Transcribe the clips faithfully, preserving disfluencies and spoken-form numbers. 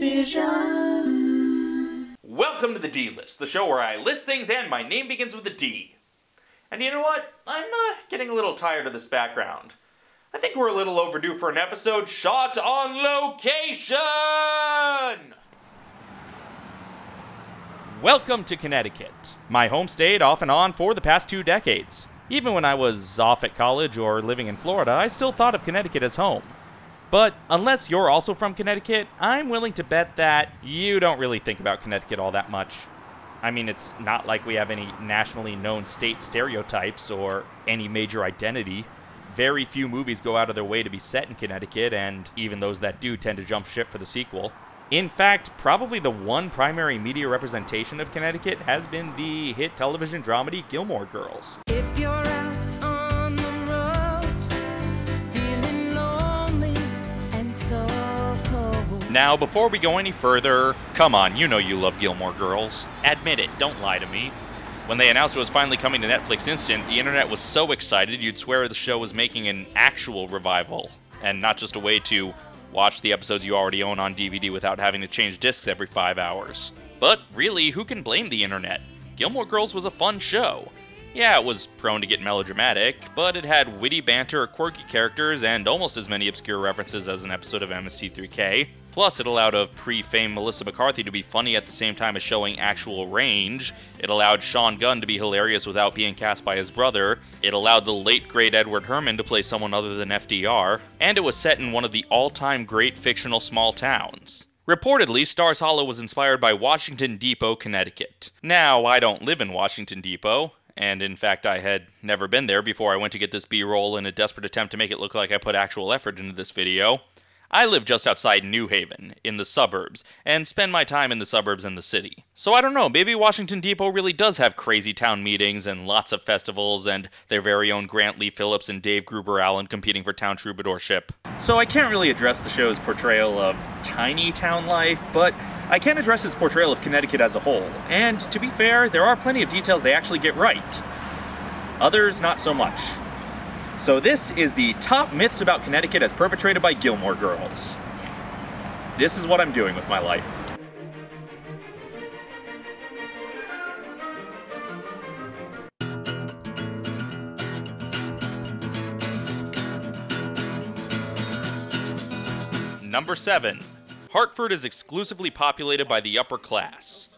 vision. Welcome to the D List, the show where I list things and my name begins with a D. And you know what? I'm uh, getting a little tired of this background. I think we're a little overdue for an episode shot on location! Welcome to Connecticut, my home state off and on for the past two decades. Even when I was off at college or living in Florida, I still thought of Connecticut as home. But unless you're also from Connecticut, I'm willing to bet that you don't really think about Connecticut all that much. I mean, it's not like we have any nationally known state stereotypes or any major identity. Very few movies go out of their way to be set in Connecticut, and even those that do tend to jump ship for the sequel. In fact, probably the one primary media representation of Connecticut has been the hit television dramedy Gilmore Girls. If you're out on the road, feeling lonely and so cold. Now, before we go any further, come on, you know you love Gilmore Girls. Admit it, don't lie to me. When they announced it was finally coming to Netflix Instant, the internet was so excited you'd swear the show was making an actual revival, and not just a way to watch the episodes you already own on D V D without having to change discs every five hours. But really, who can blame the internet? Gilmore Girls was a fun show. Yeah, it was prone to get melodramatic, but it had witty banter, quirky characters, and almost as many obscure references as an episode of M S T three K. Plus, it allowed a pre-fame Melissa McCarthy to be funny at the same time as showing actual range. It allowed Sean Gunn to be hilarious without being cast by his brother. It allowed the late great Edward Herrmann to play someone other than F D R. And it was set in one of the all-time great fictional small towns. Reportedly, Stars Hollow was inspired by Washington Depot, Connecticut. Now, I don't live in Washington Depot. And in fact, I had never been there before I went to get this B-roll in a desperate attempt to make it look like I put actual effort into this video. I live just outside New Haven, in the suburbs, and spend my time in the suburbs and the city. So I don't know, maybe Washington Depot really does have crazy town meetings and lots of festivals and their very own Grant Lee Phillips and Dave Gruber Allen competing for town troubadourship. So I can't really address the show's portrayal of tiny town life, but I can address its portrayal of Connecticut as a whole. And to be fair, there are plenty of details they actually get right. Others, not so much. So this is the top myths about Connecticut as perpetrated by Gilmore Girls. This is what I'm doing with my life. Number seven. Hartford is exclusively populated by the upper class.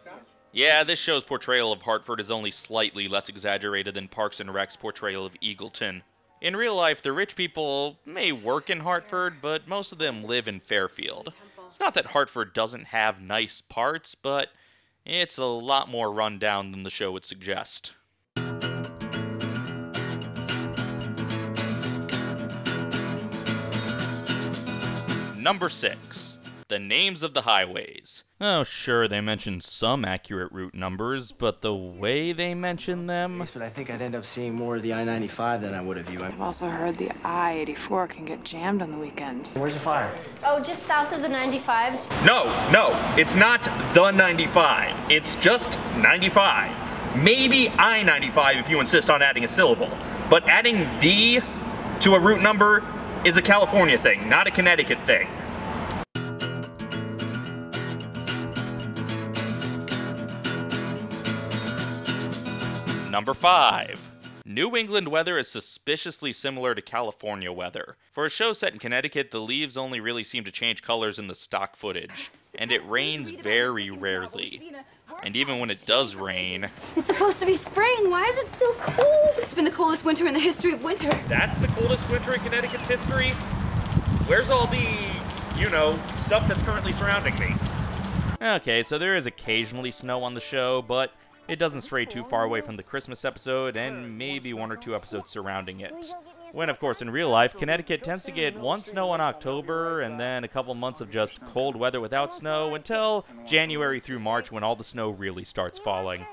Yeah, this show's portrayal of Hartford is only slightly less exaggerated than Parks and Rec's portrayal of Eagleton. In real life, the rich people may work in Hartford, but most of them live in Fairfield. It's not that Hartford doesn't have nice parts, but it's a lot more run down than the show would suggest. Number six. The names of the highways. Oh, sure, they mentioned some accurate route numbers, but the way they mentioned them... But I think I'd end up seeing more of the I ninety-five than I would of you. I've also heard the I eighty-four can get jammed on the weekends. Where's the fire? Oh, just south of the ninety-five. It's... No, no, it's not the ninety-five. It's just ninety-five. Maybe I ninety-five if you insist on adding a syllable. But adding the to a route number is a California thing, not a Connecticut thing. Number five. New England weather is suspiciously similar to California weather. For a show set in Connecticut, the leaves only really seem to change colors in the stock footage. And it rains very rarely. And even when it does rain... It's supposed to be spring! Why is it still cold? It's been the coldest winter in the history of winter. That's the coldest winter in Connecticut's history? Where's all the, you know, stuff that's currently surrounding me? Okay, so there is occasionally snow on the show, but... it doesn't stray too far away from the Christmas episode, and maybe one or two episodes surrounding it. When, of course, in real life, Connecticut tends to get one snow in October, and then a couple months of just cold weather without snow, until January through March when all the snow really starts falling.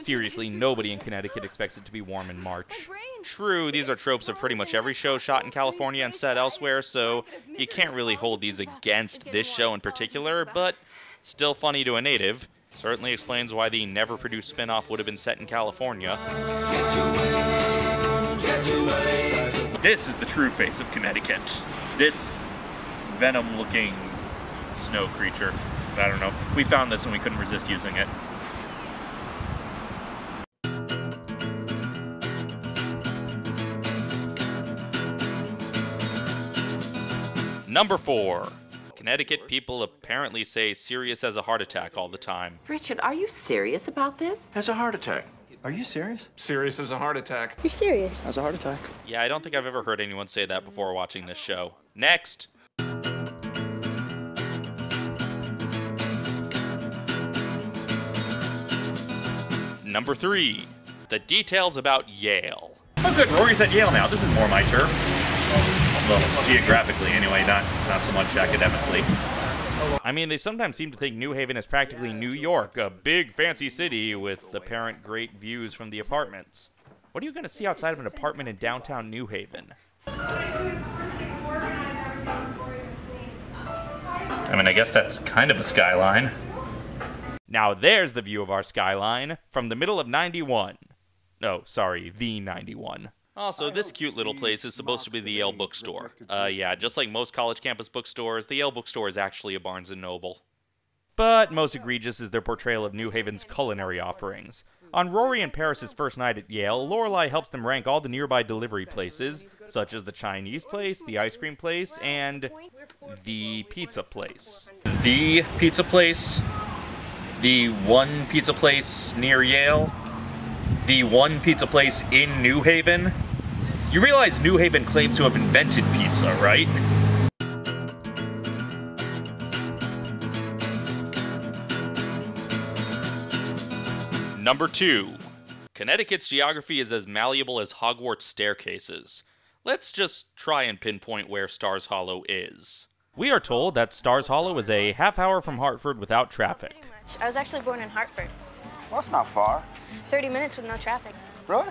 Seriously, nobody in Connecticut expects it to be warm in March. True, these are tropes of pretty much every show shot in California and set elsewhere, so you can't really hold these against this show in particular, but still funny to a native. Certainly explains why the never-produced spin-off would have been set in California. Get your way, get your way. This is the true face of Connecticut. This venom-looking snow creature. I don't know. We found this and we couldn't resist using it. Number four. Connecticut people apparently say serious as a heart attack all the time. Richard, are you serious about this? As a heart attack. Are you serious? Serious as a heart attack. You're serious. As a heart attack. Yeah, I don't think I've ever heard anyone say that before watching this show. Next. Number three. The details about Yale. Oh good, Rory's at Yale now. This is more my turf. Well, geographically anyway, not, not so much academically. I mean, they sometimes seem to think New Haven is practically New York, a big fancy city with apparent great views from the apartments. What are you going to see outside of an apartment in downtown New Haven? I mean, I guess that's kind of a skyline. Now there's the view of our skyline from the middle of ninety-one. No, sorry, the ninety-one. Also, this cute little place is supposed to be the Yale bookstore. Uh, yeah, just like most college campus bookstores, the Yale bookstore is actually a Barnes and Noble. But most egregious is their portrayal of New Haven's culinary offerings. On Rory and Paris's first night at Yale, Lorelai helps them rank all the nearby delivery places, such as the Chinese place, the ice cream place, and the pizza place. The pizza place, the one pizza place near Yale, the one pizza place in New Haven. You realize New Haven claims to have invented pizza, right? Number two. Connecticut's geography is as malleable as Hogwarts staircases. Let's just try and pinpoint where Stars Hollow is. We are told that Stars Hollow is a half hour from Hartford without traffic. Much. I was actually born in Hartford. Well, it's not far. thirty minutes with no traffic. Really?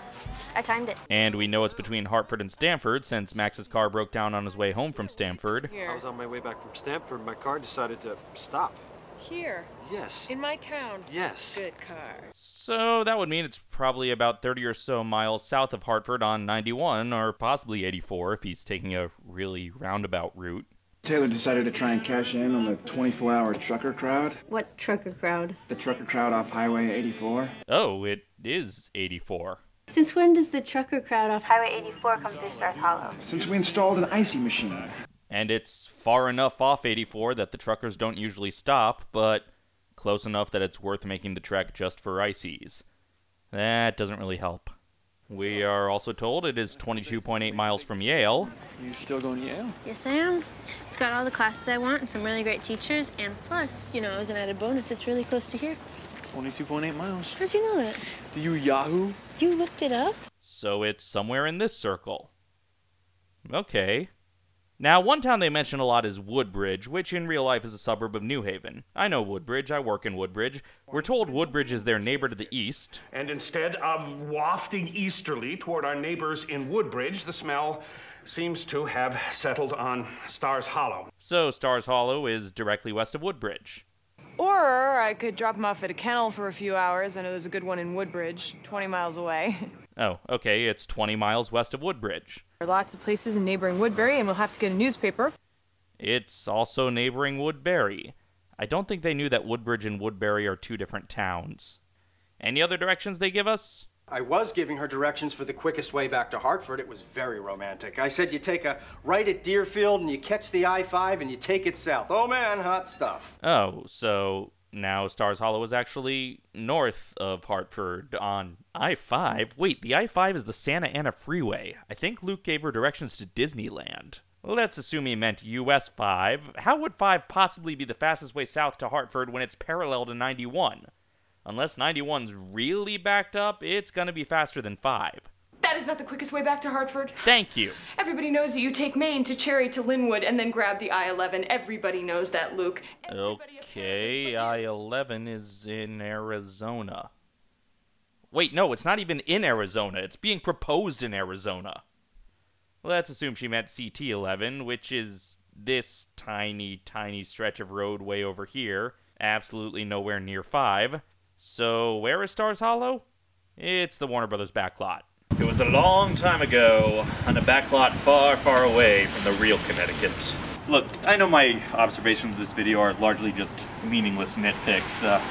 I timed it. And we know it's between Hartford and Stamford, since Max's car broke down on his way home from Stamford. Here. I was on my way back from Stamford, my car decided to stop. Here? Yes. In my town? Yes. Good car. So that would mean it's probably about thirty or so miles south of Hartford on ninety-one, or possibly eighty-four if he's taking a really roundabout route. Taylor decided to try and cash in on the twenty-four hour trucker crowd. What trucker crowd? The trucker crowd off Highway eighty-four. Oh, it is eighty-four. Since when does the trucker crowd off Highway eighty-four come through Stars Hollow? Since we installed an icy machine. And it's far enough off eighty-four that the truckers don't usually stop, but close enough that it's worth making the trek just for icies. That doesn't really help. We are also told it is twenty-two point eight miles from Yale. You still going to Yale? Yes, I am. It's got all the classes I want and some really great teachers, and plus, you know, as an added bonus, it's really close to here. twenty-two point eight miles. How'd you know that? Do you Yahoo? You looked it up? So it's somewhere in this circle. Okay. Now, one town they mention a lot is Woodbridge, which in real life is a suburb of New Haven. I know Woodbridge, I work in Woodbridge. We're told Woodbridge is their neighbor to the east. And instead of wafting easterly toward our neighbors in Woodbridge, the smell seems to have settled on Stars Hollow. So Stars Hollow is directly west of Woodbridge. Or I could drop him off at a kennel for a few hours. I know there's a good one in Woodbridge, twenty miles away. Oh, okay, it's twenty miles west of Woodbridge. There are lots of places in neighboring Woodbury, and we'll have to get a newspaper. It's also neighboring Woodbury. I don't think they knew that Woodbridge and Woodbury are two different towns. Any other directions they give us? I was giving her directions for the quickest way back to Hartford. It was very romantic. I said you take a right at Deerfield, and you catch the I five, and you take it south. Oh, man, hot stuff. Oh, so now Stars Hollow is actually north of Hartford on I five. Wait, the I five is the Santa Ana Freeway. I think Luke gave her directions to Disneyland. Let's assume he meant U S five. How would five possibly be the fastest way south to Hartford when it's parallel to ninety-one? Unless ninety-one's really backed up, it's gonna be faster than five. That is not the quickest way back to Hartford. Thank you. Everybody knows that you take Maine to Cherry to Linwood and then grab the I eleven. Everybody knows that, Luke. Everybody okay, I eleven is in Arizona. Wait, no, it's not even in Arizona. It's being proposed in Arizona. Let's assume she meant C T eleven, which is this tiny, tiny stretch of road way over here. Absolutely nowhere near five. So where is Stars Hollow? It's the Warner Brothers backlot. It was a long time ago, on a backlot far, far away from the real Connecticut. Look, I know my observations of this video are largely just meaningless nitpicks. Uh,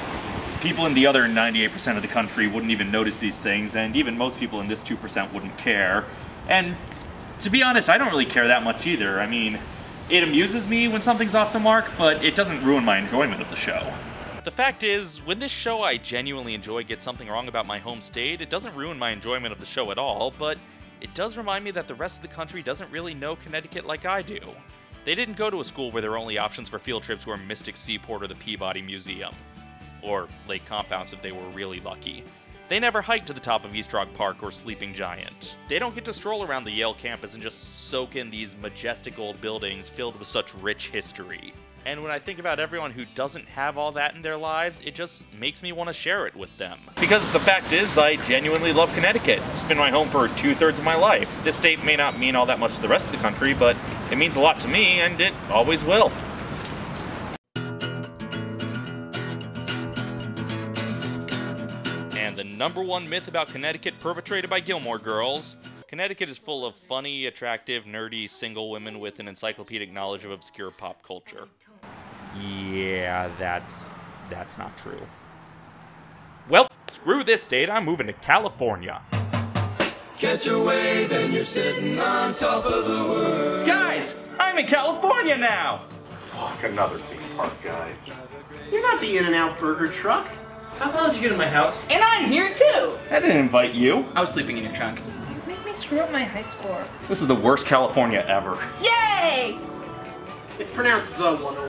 people in the other ninety-eight percent of the country wouldn't even notice these things, and even most people in this two percent wouldn't care. And to be honest, I don't really care that much either. I mean, it amuses me when something's off the mark, but it doesn't ruin my enjoyment of the show. The fact is, when this show I genuinely enjoy gets something wrong about my home state, it doesn't ruin my enjoyment of the show at all, but it does remind me that the rest of the country doesn't really know Connecticut like I do. They didn't go to a school where their only options for field trips were Mystic Seaport or the Peabody Museum. Or Lake Compounce if they were really lucky. They never hiked to the top of East Rock Park or Sleeping Giant. They don't get to stroll around the Yale campus and just soak in these majestic old buildings filled with such rich history. And when I think about everyone who doesn't have all that in their lives, it just makes me want to share it with them. Because the fact is, I genuinely love Connecticut. It's been my home for two-thirds of my life. This state may not mean all that much to the rest of the country, but it means a lot to me, and it always will. And the number one myth about Connecticut perpetrated by Gilmore Girls. Connecticut is full of funny, attractive, nerdy, single women with an encyclopedic knowledge of obscure pop culture. Yeah, that's... that's not true. Well, screw this state, I'm moving to California. Catch a wave and you're sitting on top of the world. Guys, I'm in California now! Fuck, another theme park guy. You're not the In-N-Out Burger truck. How the hell did you get in my house? And I'm here too! I didn't invite you. I was sleeping in your trunk. You make me screw up my high score. This is the worst California ever. Yay! It's pronounced the one.